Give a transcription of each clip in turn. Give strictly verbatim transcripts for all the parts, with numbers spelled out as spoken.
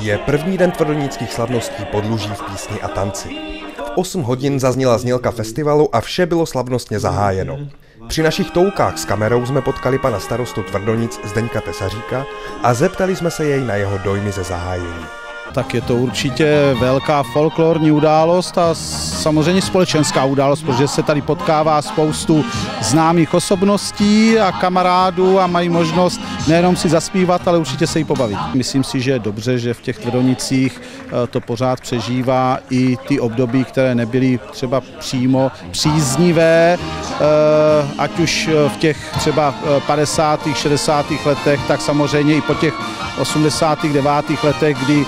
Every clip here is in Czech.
Je první den tvrdoníckých slavností Podluží v písni a tanci. V osm hodin zazněla znělka festivalu a vše bylo slavnostně zahájeno. Při našich toukách s kamerou jsme potkali pana starostu Tvrdonic Zdeňka Tesaříka a zeptali jsme se jej na jeho dojmy ze zahájení. Tak je to určitě velká folklorní událost a samozřejmě společenská událost, protože se tady potkává spoustu známých osobností a kamarádů a mají možnost nejenom si zaspívat, ale určitě se i pobavit. Myslím si, že je dobře, že v těch Tvrdonicích to pořád přežívá i ty období, které nebyly třeba přímo příznivé, ať už v těch třeba padesátých, šedesátých letech, tak samozřejmě i po těch osmdesátých devátých letech, kdy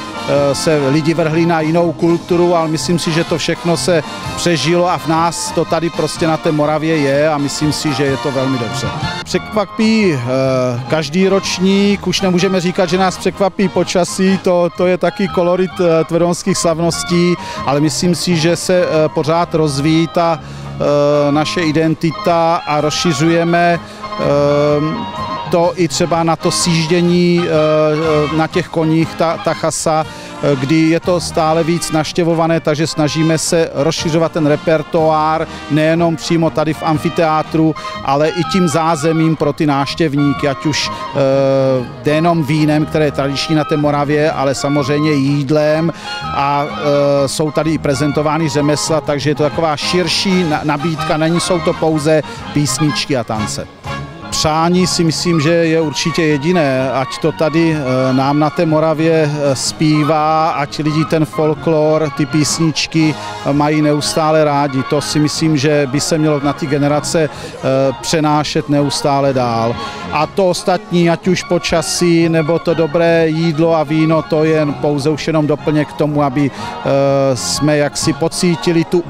se lidi vrhli na jinou kulturu, ale myslím si, že to všechno se přežilo a v nás to tady prostě na té Moravě je a myslím si, že je to velmi dobře. Překvapí každý ročník, už nemůžeme říkat, že nás překvapí počasí, to, to je taky kolorit tvrdonských slavností, ale myslím si, že se pořád rozvíjí ta naše identita a rozšiřujeme to i třeba na to sjíždění na těch koních, ta, ta chasa, kdy je to stále víc naštěvované, takže snažíme se rozšiřovat ten repertoár nejenom přímo tady v amfiteátru, ale i tím zázemím pro ty návštěvníky, ať už e, jenom vínem, které je tradiční na té Moravě, ale samozřejmě jídlem a e, jsou tady i prezentovány řemesla, takže je to taková širší nabídka, není jsou to pouze písničky a tance. Přání si myslím, že je určitě jediné, ať to tady nám na té Moravě zpívá, ať lidi ten folklor, ty písničky mají neustále rádi. To si myslím, že by se mělo na ty generace přenášet neustále dál. A to ostatní, ať už počasí, nebo to dobré jídlo a víno, to je pouze už jenom doplněk k tomu, aby jsme jaksi pocítili tu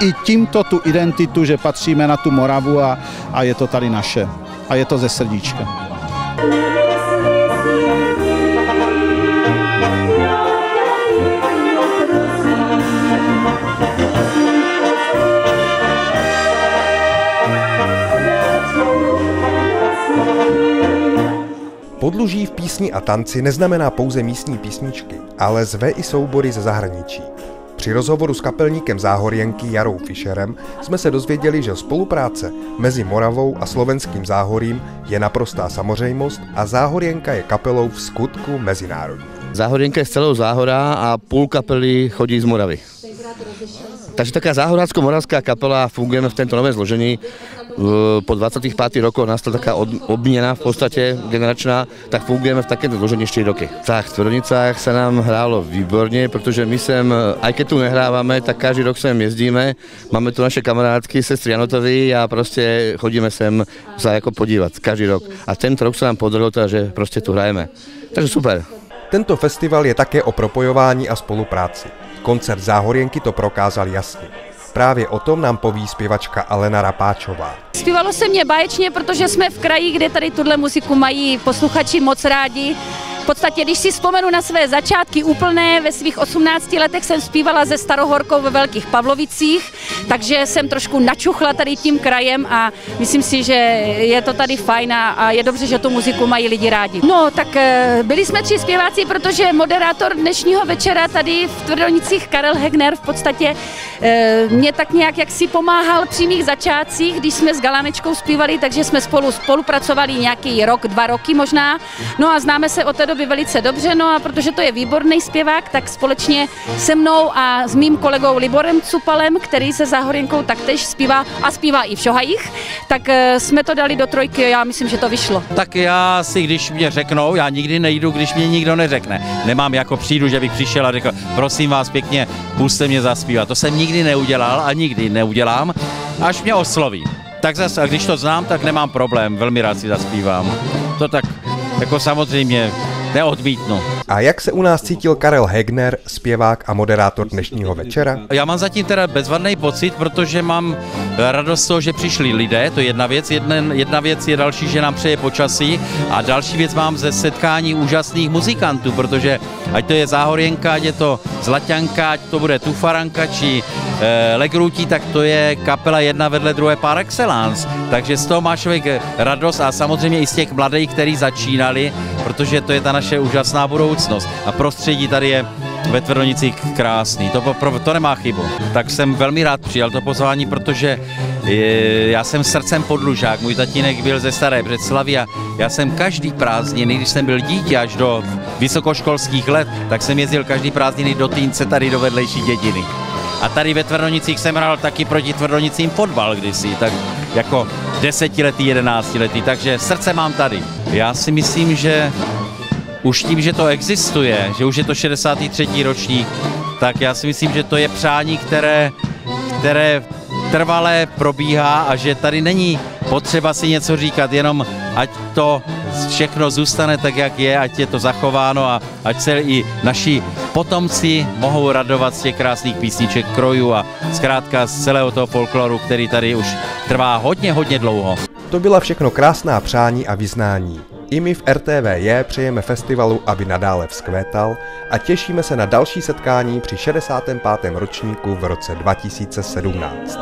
i tímto tu identitu, že patříme na tu Moravu a, a je to tady naše. A je to ze srdíčka. Podluží v písni a tanci neznamená pouze místní písničky, ale zve i soubory ze zahraničí. Při rozhovoru s kapelníkem Záhorienky Jarou Fišerem jsme se dozvěděli, že spolupráce mezi Moravou a slovenským Záhorím je naprostá samozřejmost a Záhorienka je kapelou v skutku mezinárodní. Záhorienka je z celého Záhora a půl kapely chodí z Moravy. Takže taká záhorácko-moravská kapela fungujeme v tomto novém zložení. Po dvadsiatich piatich rokoch nastala taká obměna v podstatě generačná, tak fungujeme v takéto zložení štyri roky. Tak v Tvrdonicách se nám hrálo výborně, protože my sem, aj keď tu nehráváme, tak každý rok sem jezdíme. Máme tu naše kamarádky, sestry Janotovi a prostě chodíme sem se jako podívat každý rok. A tento rok se nám podarilo, že prostě tu hrajeme. Takže super. Tento festival je také o propojování a spolupráci. Koncert Záhorienky to prokázal jasně. Právě o tom nám poví zpěvačka Alena Rapáčová. Zpívalo se mě báječně, protože jsme v kraji, kde tady tuhle muziku mají posluchači moc rádi. V podstatě, když si vzpomenu na své začátky úplné, ve svých osmnácti letech jsem zpívala ze Starohorkou ve Velkých Pavlovicích, takže jsem trošku načuchla tady tím krajem a myslím si, že je to tady fajn a je dobře, že tu muziku mají lidi rádi. No, tak byli jsme tři zpěváci, protože moderátor dnešního večera tady v Tvrdonicích Karel Hegner v podstatě mě tak nějak jak si pomáhal při mých začátcích, když jsme s Galanečkou zpívali, takže jsme spolu spolupracovali nějaký rok, dva roky možná, no a známe se od té doby velice dobře, no a protože to je výborný zpěvák, tak společně se mnou a s mým kolegou Liborem Cupalem, který se Záhorienkou taktéž zpívá a zpívá i v Šohajích, tak jsme to dali do trojky, já myslím, že to vyšlo. Tak já si, když mě řeknou, já nikdy nejdu, když mě nikdo neřekne. Nemám jako přijdu, že bych přišel a řekl, prosím vás pěkně, pusťte mě zaspívat. To jsem nikdy neudělal a nikdy neudělám, až mě osloví. Tak zase, a když to znám, tak nemám problém, velmi rád si zaspívám. To tak jako samozřejmě neodmítnu. A jak se u nás cítil Karel Hegner, zpěvák a moderátor dnešního večera? Já mám zatím teda bezvadný pocit, protože mám radost z toho, že přišli lidé, to je jedna věc. Jedna, jedna věc je další, že nám přeje počasí a další věc mám ze setkání úžasných muzikantů, protože ať to je Záhorienka, ať je to Zlaťanka, ať to bude Tufaranka či e, Lekrůtí, tak to je kapela jedna vedle druhé par excellence. Takže z toho má člověk radost a samozřejmě i z těch mladých, kteří začínali, protože to je ta naše úžasná budoucnost. budoucnost. A prostředí tady je ve Tvrdonicích krásný, to, to nemá chybu. Tak jsem velmi rád přijal to pozvání, protože je, já jsem srdcem Podlužák, můj tatínek byl ze Staré Břeclavy a já jsem každý prázdniny, když jsem byl dítě až do vysokoškolských let, tak jsem jezdil každý prázdniny do Týnce, tady do vedlejší dědiny. A tady ve Tvrdonicích jsem hrál taky proti Tvrdonicím fotbal kdysi, tak jako desetiletý, jedenáctiletý, takže srdce mám tady. Já si myslím, že už tím, že to existuje, že už je to šedesátý třetí ročník, tak já si myslím, že to je přání, které, které trvale probíhá a že tady není potřeba si něco říkat, jenom ať to všechno zůstane tak, jak je, ať je to zachováno a ať se i naši potomci mohou radovat z těch krásných písniček, krojů a zkrátka z celého toho folkloru, který tady už trvá hodně, hodně dlouho. To byla všechno krásná přání a vyznání. I my v R T V J přejeme festivalu, aby nadále vzkvétal a těšíme se na další setkání při šedesátém pátém ročníku v roce dva tisíce sedmnáct.